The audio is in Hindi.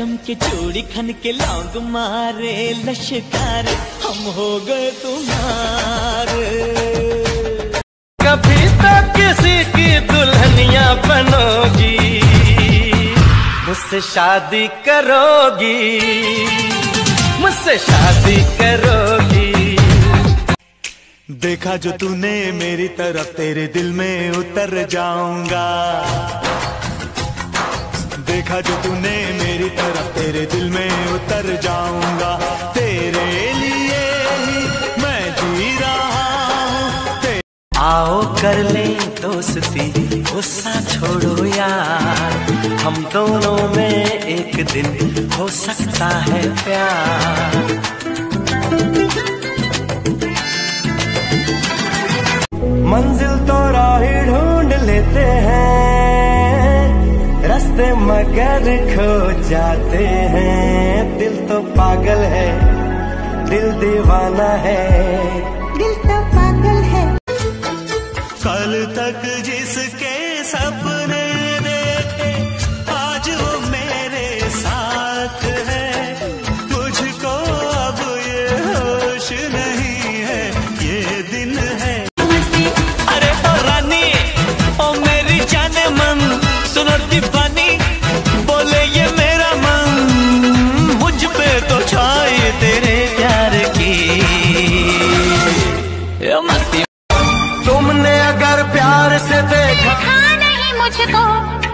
रेशम के चूड़ी खन के लौंग मारे लश्कर हम हो गए तुम्हारे। कभी तो किसी की दुल्हनिया बनोगी, मुझसे शादी करोगी, मुझसे शादी करोगी। देखा जो तूने मेरी तरफ तेरे दिल में उतर जाऊंगा, देखा जो तूने मेरी तरफ तेरे दिल में उतर जाऊंगा। तेरे लिए ही मैं जी रहा हूँ। आओ कर ले दोस्ती, गुस्सा छोड़ो यार, हम दोनों में एक दिन हो सकता है प्यार। मंजिल तो राही ढूंढ लेते हैं, रास्ते मगर खो जाते हैं। दिल तो पागल है, दिल दीवाना है, दिल तो पागल है। कल तक जिसके सपने देखे आज वो मेरे साथ है। तुझको अब ये होश नहीं है, ये दिन है। अरे ओ रानी, ओ मेरी जाने मन, सुनो दीवानी, बोले ये मेरा मन, मुझ पे तो छाई तेरे प्यार की। तुमने अगर प्यार से देखा नहीं मुझको,